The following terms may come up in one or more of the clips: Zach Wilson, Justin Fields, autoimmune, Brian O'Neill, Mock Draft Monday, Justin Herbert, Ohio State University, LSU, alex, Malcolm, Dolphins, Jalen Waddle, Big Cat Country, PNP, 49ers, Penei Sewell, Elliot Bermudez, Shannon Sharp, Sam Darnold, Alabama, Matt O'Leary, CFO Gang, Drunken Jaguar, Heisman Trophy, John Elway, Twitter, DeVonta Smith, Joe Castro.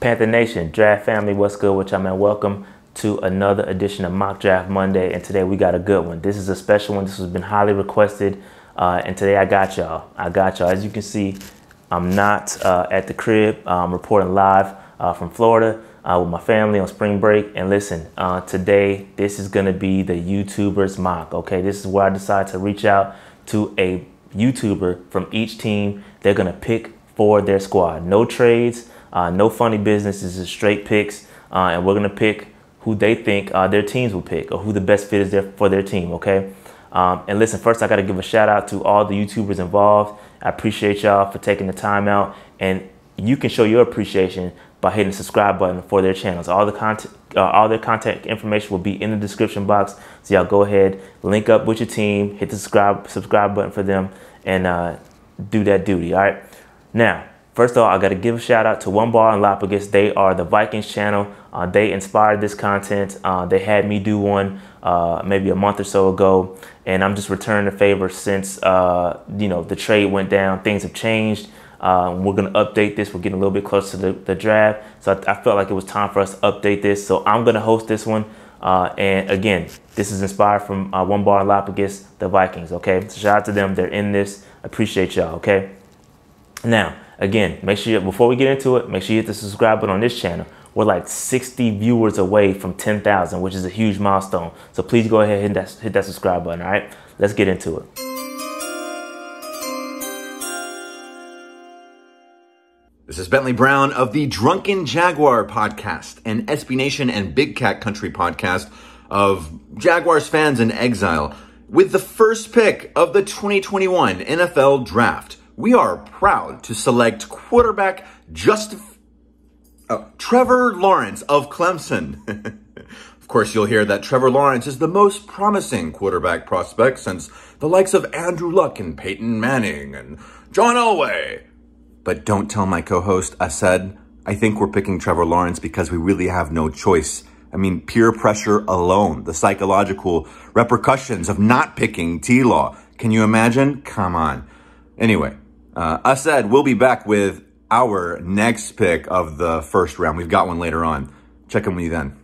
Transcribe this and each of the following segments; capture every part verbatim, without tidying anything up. Panther Nation, Draft Family, what's good with y'all, man? Welcome to another edition of Mock Draft Monday, and today we got a good one. This is a special one. This has been highly requested, uh, and today I got y'all. I got y'all. As you can see, I'm not uh, at the crib. I'm reporting live uh, from Florida uh, with my family on spring break. And listen, uh, today this is going to be the YouTubers mock, okay? This is where I decide to reach out to a YouTuber from each team. They're going to pick for their squad. No trades. Uh, no funny business. This is straight picks, uh, and we're going to pick who they think uh, their teams will pick or who the best fit is there for their team, okay? Um, and listen, first I got to give a shout out to all the YouTubers involved. I appreciate y'all for taking the time out, and you can show your appreciation by hitting the subscribe button for their channels. All the content, uh, all their contact information will be in the description box, so y'all go ahead, link up with your team, hit the subscribe, subscribe button for them, and uh, do that duty, all right? Now, first of all, I got to give a shout out to One Bar and Luppagus. They are the Vikings channel. Uh, they inspired this content. Uh, they had me do one uh, maybe a month or so ago, and I'm just returning the favor since uh, you know, the trade went down. Things have changed. Uh, we're going to update this. We're getting a little bit closer to the, the draft, so I, I felt like it was time for us to update this. So I'm going to host this one, uh, and again, this is inspired from uh, One Bar and Luppagus, the Vikings. Okay, so shout out to them. They're in this. Appreciate y'all. Okay, now. Again, make sure you, before we get into it, make sure you hit the subscribe button on this channel. We're like sixty viewers away from ten thousand, which is a huge milestone. So please go ahead and hit that, hit that subscribe button, all right? Let's get into it. This is Bentley Brown of the Drunken Jaguar podcast, an S B Nation and Big Cat Country podcast of Jaguars fans in exile. With the first pick of the twenty twenty-one N F L Draft, we are proud to select quarterback Justin, oh, Trevor Lawrence of Clemson. Of course, you'll hear that Trevor Lawrence is the most promising quarterback prospect since the likes of Andrew Luck and Peyton Manning and John Elway. But don't tell my co-host, I said, I think we're picking Trevor Lawrence because we really have no choice. I mean, peer pressure alone, the psychological repercussions of not picking T-Law. Can you imagine? Come on. Anyway. Uh, I said we'll be back with our next pick of the first round. We've got one later on. Check in with you then.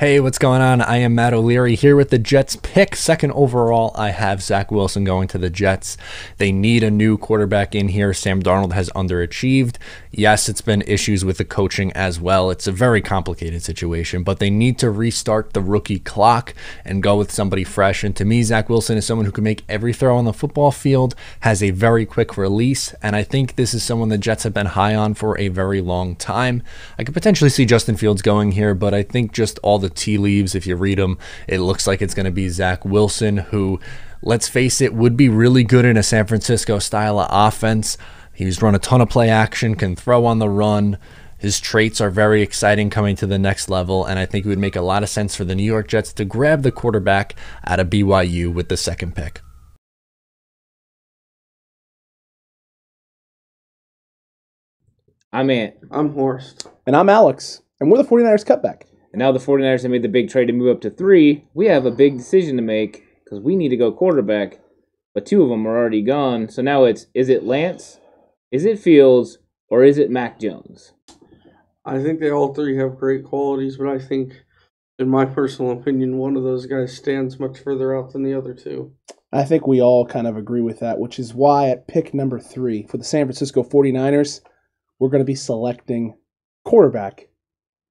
Hey, what's going on? I am Matt O'Leary here with the Jets pick. Second overall, I have Zach Wilson going to the Jets. They need a new quarterback in here. Sam Darnold has underachieved. Yes, it's been issues with the coaching as well. It's a very complicated situation, but they need to restart the rookie clock and go with somebody fresh. And to me, Zach Wilson is someone who can make every throw on the football field, has a very quick release, and I think this is someone the Jets have been high on for a very long time. I could potentially see Justin Fields going here, but I think just all the The tea leaves, if you read them, it looks like it's going to be Zach Wilson, who, let's face it, would be really good in a San Francisco style of offense. He's run a ton of play action, can throw on the run. His traits are very exciting coming to the next level, and I think it would make a lot of sense for the New York Jets to grab the quarterback out of B Y U with the second pick. I'm Ant. I'm Horst. And I'm Alex. And we're the forty-niners cutback. And now the forty-niners have made the big trade to move up to three. We have a big decision to make because we need to go quarterback, but two of them are already gone. So now it's, is it Lance, is it Fields, or is it Mac Jones? I think they all three have great qualities, but I think, in my personal opinion, one of those guys stands much further out than the other two. I think we all kind of agree with that, which is why at pick number three for the San Francisco forty-niners, we're going to be selecting quarterback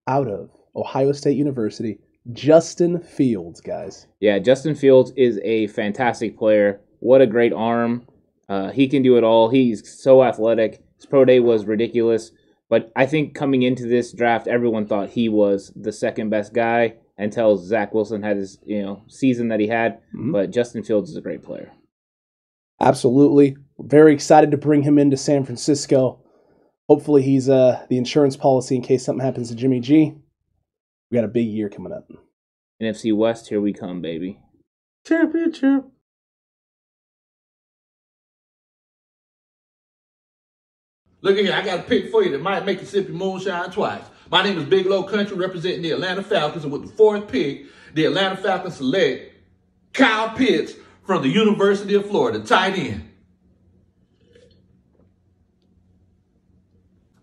out of Ohio State University, Justin Fields, guys. Yeah, Justin Fields is a fantastic player. What a great arm. Uh, he can do it all. He's so athletic. His pro day was ridiculous. But I think coming into this draft, everyone thought he was the second best guy until Zach Wilson had his, you know, season that he had. Mm-hmm. But Justin Fields is a great player. Absolutely. Very excited to bring him into San Francisco. Hopefully he's uh, the insurance policy in case something happens to Jimmy G. We got a big year coming up. N F C West, here we come, baby. Championship. Look at here, I got a pick for you that might make you sip your moonshine twice. My name is Big Low Country, representing the Atlanta Falcons, and with the fourth pick, the Atlanta Falcons select Kyle Pitts from the University of Florida, tight end.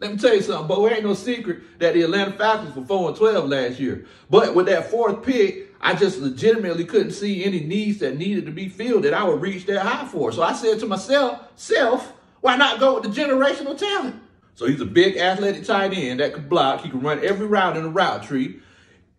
Let me tell you something, but it ain't no secret that the Atlanta Falcons were four and twelve last year. But with that fourth pick, I just legitimately couldn't see any needs that needed to be filled that I would reach that high for. So I said to myself, self, why not go with the generational talent? So he's a big athletic tight end that can block. He can run every route in the route tree.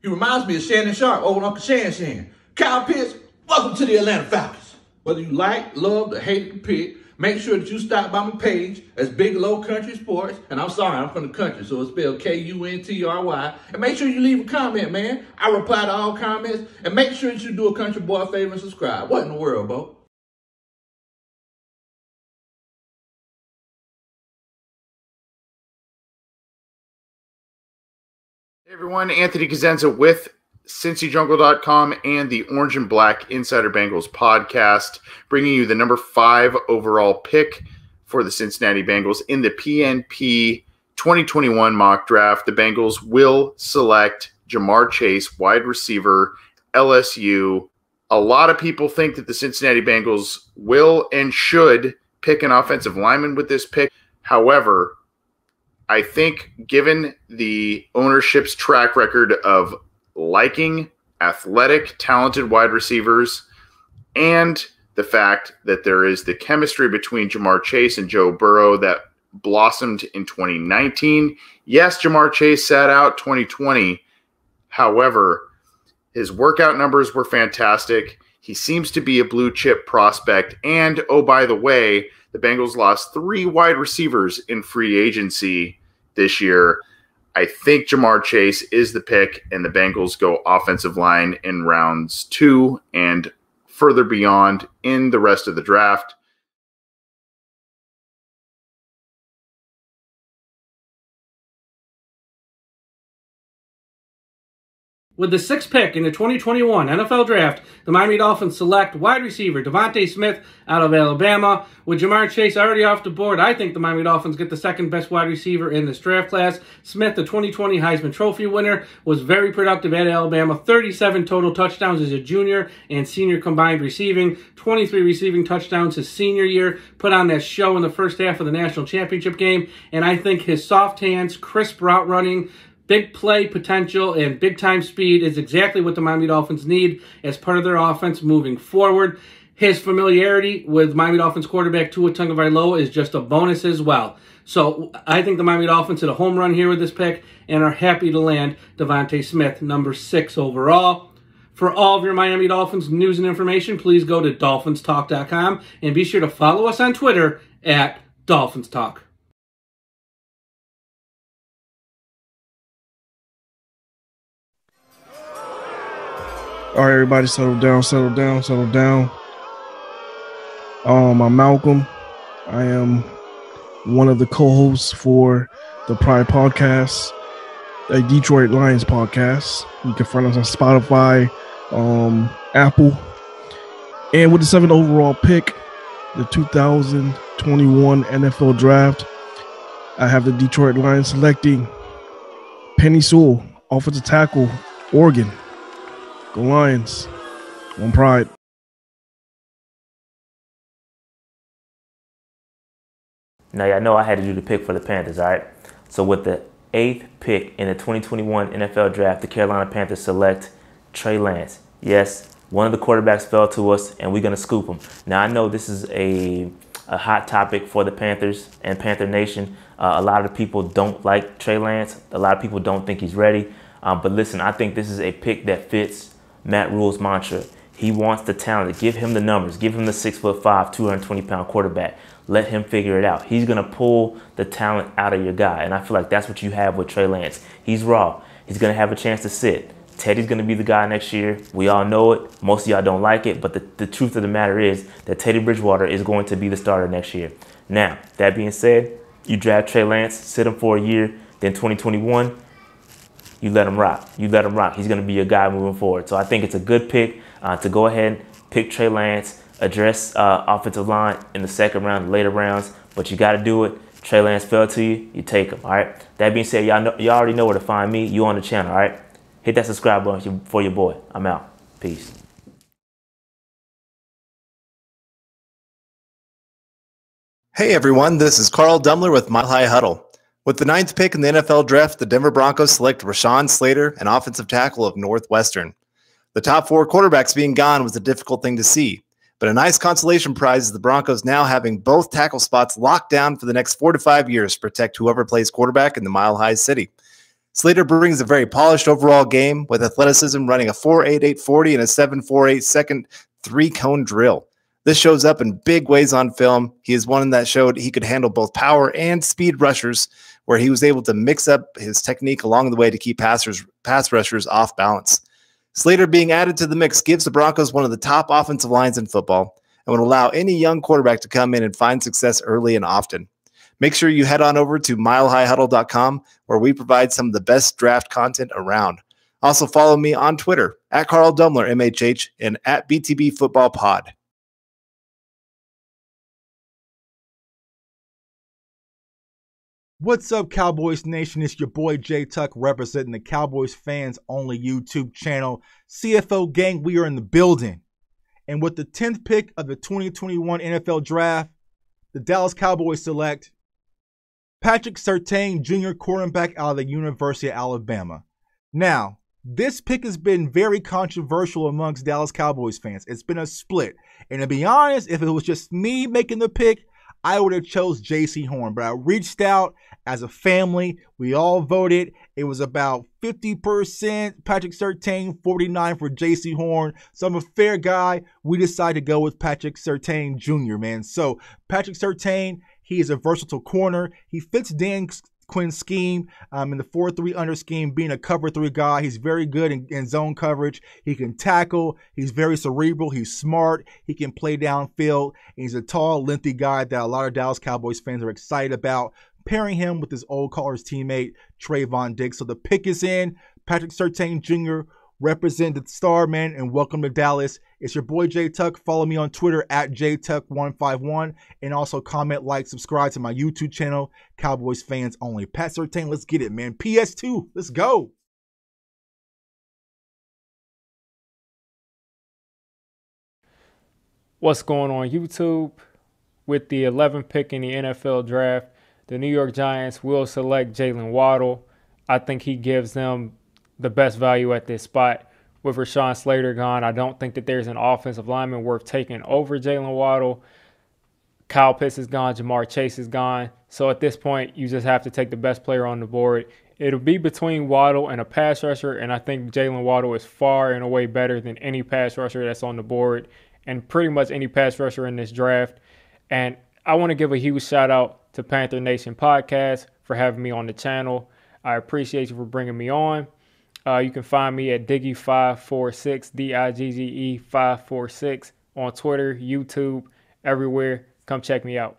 He reminds me of Shannon Sharp, old Uncle Shan Shan. Kyle Pitts, welcome to the Atlanta Falcons. Whether you like, love, or hate the pick, make sure that you stop by my page. That's Big Low Country Sports. And I'm sorry, I'm from the country, so it's spelled K U N T R Y. And make sure you leave a comment, man. I reply to all comments. And make sure that you do a country boy a favor and subscribe. What in the world, Bo? Hey everyone, Anthony Cosenza with Cincy Jungle dot com and the Orange and Black Insider Bengals podcast, bringing you the number five overall pick for the Cincinnati Bengals in the P N P twenty twenty-one mock draft. The Bengals will select Ja'Marr Chase, wide receiver, L S U. A lot of people think that the Cincinnati Bengals will and should pick an offensive lineman with this pick. However, I think given the ownership's track record of liking athletic, talented wide receivers, and the fact that there is the chemistry between Ja'Marr Chase and Joe Burrow that blossomed in twenty nineteen. Yes, Ja'Marr Chase sat out twenty twenty. However, his workout numbers were fantastic. He seems to be a blue chip prospect. And, oh, by the way, the Bengals lost three wide receivers in free agency this year. I think Ja'Marr Chase is the pick, and the Bengals go offensive line in rounds two and further beyond in the rest of the draft. With the sixth pick in the twenty twenty-one N F L Draft, the Miami Dolphins select wide receiver DeVonta Smith out of Alabama. With Ja'Marr Chase already off the board, I think the Miami Dolphins get the second best wide receiver in this draft class. Smith, the twenty twenty Heisman Trophy winner, was very productive at Alabama. thirty-seven total touchdowns as a junior and senior combined receiving. twenty-three receiving touchdowns his senior year. Put on that show in the first half of the national championship game. And I think his soft hands, crisp route running, big play potential, and big-time speed is exactly what the Miami Dolphins need as part of their offense moving forward. His familiarity with Miami Dolphins quarterback Tua Tagovailoa is just a bonus as well. So I think the Miami Dolphins hit a home run here with this pick and are happy to land DeVonta Smith, number six overall. For all of your Miami Dolphins news and information, please go to dolphins talk dot com and be sure to follow us on Twitter at DolphinsTalk. All right, everybody, settle down, settle down, settle down. Um, I'm Malcolm. I am one of the co-hosts for the Pride podcast, a Detroit Lions podcast. You can find us on Spotify, um, Apple. And with the seventh overall pick, the two thousand twenty-one N F L Draft, I have the Detroit Lions selecting Penei Sewell, offensive tackle, Oregon. Go Lions. One Pride. Now, y'all know I had to do the pick for the Panthers, all right? So with the eighth pick in the twenty twenty-one N F L Draft, the Carolina Panthers select Trey Lance. Yes, one of the quarterbacks fell to us, and we're going to scoop him. Now, I know this is a, a hot topic for the Panthers and Panther Nation. Uh, a lot of people don't like Trey Lance. A lot of people don't think he's ready. Um, but listen, I think this is a pick that fits Matt Rule's mantra. He wants the talent. Give him the numbers. Give him the six foot five, two hundred twenty pound quarterback. Let him figure it out. He's going to pull the talent out of your guy, and I feel like that's what you have with Trey Lance. He's raw. He's going to have a chance to sit. Teddy's going to be the guy next year. We all know it. Most of y'all don't like it, but the, the truth of the matter is that Teddy Bridgewater is going to be the starter next year. Now, that being said, you draft Trey Lance, sit him for a year, then twenty twenty-one, you let him rock. You let him rock. He's going to be your guy moving forward. So I think it's a good pick uh, to go ahead and pick Trey Lance, address uh, offensive line in the second round, later rounds, but you got to do it. Trey Lance fell to you. You take him, all right? That being said, y'all know, y'all already know where to find me. You on the channel, all right? Hit that subscribe button for your boy. I'm out. Peace. Hey, everyone. This is Carl Dumler with Mile High Huddle. With the ninth pick in the N F L draft, the Denver Broncos select Rashawn Slater, an offensive tackle of Northwestern. The top four quarterbacks being gone was a difficult thing to see, but a nice consolation prize is the Broncos now having both tackle spots locked down for the next four to five years to protect whoever plays quarterback in the Mile High City. Slater brings a very polished overall game with athleticism, running a four eight eight forty and a seven forty-eight second three-cone drill. This shows up in big ways on film. He is one that showed he could handle both power and speed rushers, where he was able to mix up his technique along the way to keep passers, pass rushers off balance. Slater being added to the mix gives the Broncos one of the top offensive lines in football and would allow any young quarterback to come in and find success early and often. Make sure you head on over to mile high huddle dot com, where we provide some of the best draft content around. Also follow me on Twitter, at Carl Dumler, M H H, and at B T B Football Pod. What's up, Cowboys Nation? It's your boy J Tuck representing the Cowboys Fans Only YouTube channel. C F O gang, we are in the building. And with the tenth pick of the twenty twenty-one N F L Draft, the Dallas Cowboys select Patrick Surtain Junior, quarterback out of the University of Alabama. Now, this pick has been very controversial amongst Dallas Cowboys fans. It's been a split. And to be honest, if it was just me making the pick, I would have chose J C. Horn, but I reached out as a family. We all voted. It was about fifty percent Patrick Surtain, forty-nine percent for J C. Horn. So I'm a fair guy. We decided to go with Patrick Surtain Junior, man. So Patrick Surtain, he is a versatile corner. He fits Dan Quinn's scheme um, in the four three under scheme, being a cover three guy. He's very good in, in zone coverage. He can tackle. He's very cerebral. He's smart. He can play downfield. And he's a tall, lengthy guy that a lot of Dallas Cowboys fans are excited about, pairing him with his old Color's teammate, Trayvon Diggs. So the pick is in. Patrick Surtain Junior represented star, man, and welcome to Dallas. It's your boy J Tuck. Follow me on Twitter at J Tuck one five one, and also comment, like, subscribe to my YouTube channel, Cowboys Fans Only. Pat Surtain, let's get it, man. P S two, let's go. What's going on, YouTube? With the eleventh pick in the N F L draft, the New York Giants will select Jalen Waddle. I think he gives them the best value at this spot. With Rashawn Slater gone, I don't think that there's an offensive lineman worth taking over Jalen Waddle. Kyle Pitts is gone. Ja'Marr Chase is gone. So at this point, you just have to take the best player on the board. It'll be between Waddle and a pass rusher, and I think Jalen Waddle is far and away better than any pass rusher that's on the board and pretty much any pass rusher in this draft. And I want to give a huge shout out to Panther Nation Podcast for having me on the channel. I appreciate you for bringing me on. Uh, you can find me at Diggy five four six, D I G G E five four six, on Twitter, YouTube, everywhere. Come check me out.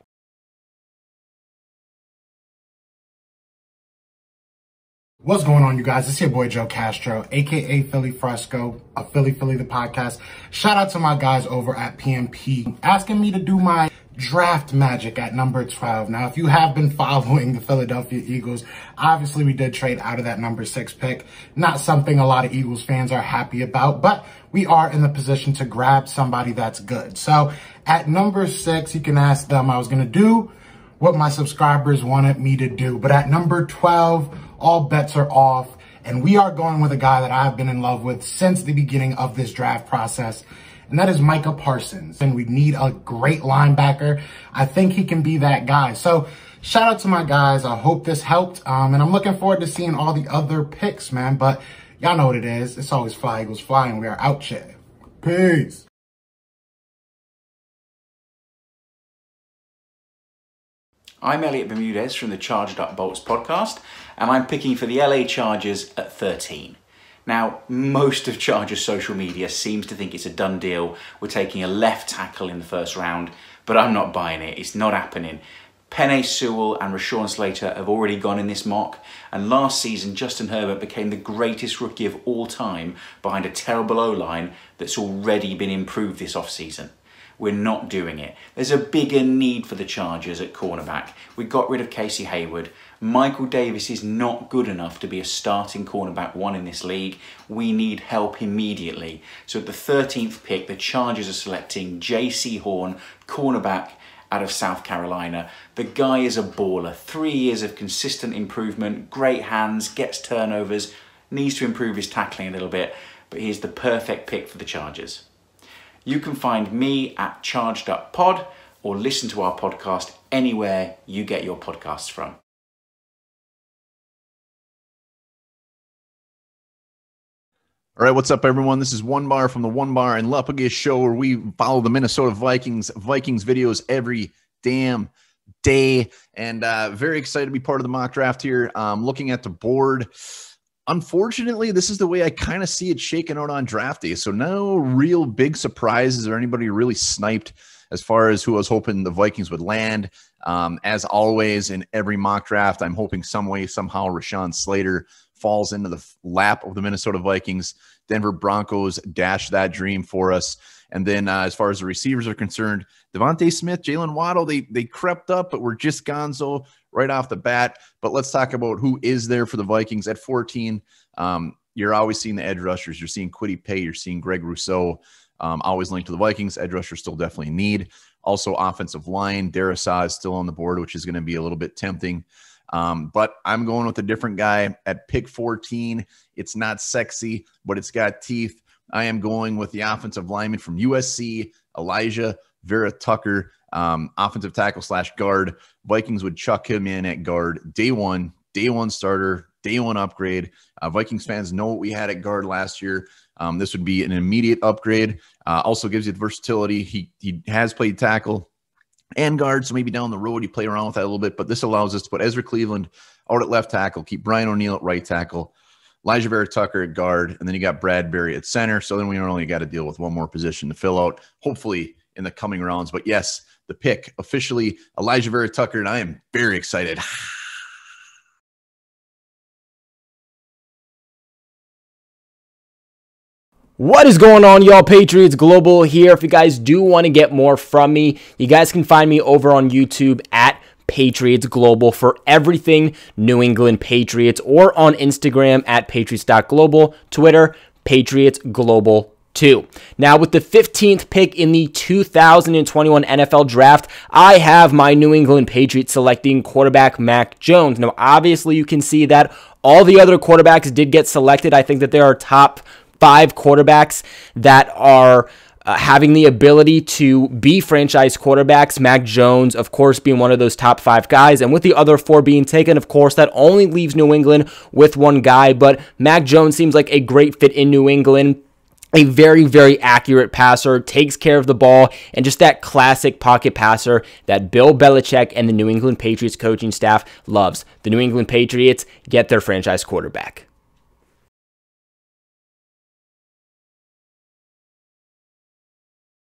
What's going on, you guys? It's your boy Joe Castro, aka Philly Fresco of Philly Philly the Podcast. Shout out to my guys over at P M P asking me to do my draft magic at number twelve. Now, if you have been following the Philadelphia Eagles, obviously we did trade out of that number six pick. Not something a lot of Eagles fans are happy about, but we are in the position to grab somebody that's good. So at number six, you can ask them. I was going to do what my subscribers wanted me to do, but at number twelve, all bets are off, and we are going with a guy that I've been in love with since the beginning of this draft process, and that is Micah Parsons. And we need a great linebacker. I think he can be that guy. So shout out to my guys. I hope this helped, um, and I'm looking forward to seeing all the other picks, man. But y'all know what it is. It's always Fly Eagles flying. We are out here. Peace. I'm Elliot Bermudez from the Charged Up Bolts podcast, and I'm picking for the L A Chargers at thirteen. Now, most of Chargers social media seems to think it's a done deal. We're taking a left tackle in the first round, but I'm not buying it. It's not happening. Penei Sewell and Rashawn Slater have already gone in this mock, and last season Justin Herbert became the greatest rookie of all time behind a terrible O-line that's already been improved this offseason. We're not doing it. There's a bigger need for the Chargers at cornerback. We got rid of Casey Hayward. Michael Davis is not good enough to be a starting cornerback one in this league. We need help immediately. So at the thirteenth pick, the Chargers are selecting J C Horn, cornerback out of South Carolina. The guy is a baller. Three years of consistent improvement, great hands, gets turnovers, needs to improve his tackling a little bit, but he's the perfect pick for the Chargers. You can find me at Charged Up Pod or listen to our podcast anywhere you get your podcasts from. All right, what's up, everyone? This is One Bar from the One Bar and Luppagus show, where we follow the Minnesota Vikings, Vikings videos every damn day. And uh, very excited to be part of the mock draft here. Um, looking at the board, unfortunately, this is the way I kind of see it shaking out on draft day. So no real big surprises or anybody really sniped as far as who I was hoping the Vikings would land. Um, as always, in every mock draft, I'm hoping some way, somehow, Rashawn Slater falls into the lap of the Minnesota Vikings. Denver Broncos dash that dream for us. And then uh, as far as the receivers are concerned, DeVonta Smith, Jalen Waddle, they, they crept up, but we're just gonzo right off the bat. But let's talk about who is there for the Vikings at fourteen. Um, you're always seeing the edge rushers. You're seeing Kwity Paye. You're seeing Greg Rousseau, um, always linked to the Vikings. Edge rushers still definitely need. Also offensive line, Darisaw is still on the board, which is going to be a little bit tempting. Um, but I'm going with a different guy at pick fourteen. It's not sexy, but it's got teeth. I am going with the offensive lineman from U S C, Elijah Vera Tucker, um, offensive tackle slash guard. Vikings would chuck him in at guard. Day one, day one starter, day one upgrade. Uh, Vikings fans know what we had at guard last year. Um, this would be an immediate upgrade. Uh, also gives you the versatility. He, he has played tackle and guard, so maybe down the road you play around with that a little bit, but this allows us to put Ezra Cleveland out at left tackle, keep Brian O'Neill at right tackle, Elijah Vera Tucker at guard, and then you got Bradbury at center, so then we only got to deal with one more position to fill out, hopefully in the coming rounds. But yes, the pick, officially Elijah Vera Tucker, and I am very excited. What is going on, y'all? Patriots Global here. If you guys do want to get more from me, you guys can find me over on YouTube at Patriots Global for everything New England Patriots, or on Instagram at patriots dot global, Twitter, Patriots Global two. Now, with the fifteenth pick in the two thousand twenty-one N F L Draft, I have my New England Patriots selecting quarterback Mac Jones. Now, obviously, you can see that all the other quarterbacks did get selected. I think that there are top five quarterbacks that are uh, having the ability to be franchise quarterbacks, Mac Jones, of course, being one of those top five guys. And with the other four being taken, of course, that only leaves New England with one guy. But Mac Jones seems like a great fit in New England. A very, very accurate passer, takes care of the ball, and just that classic pocket passer that Bill Belichick and the New England Patriots coaching staff loves. The New England Patriots get their franchise quarterback.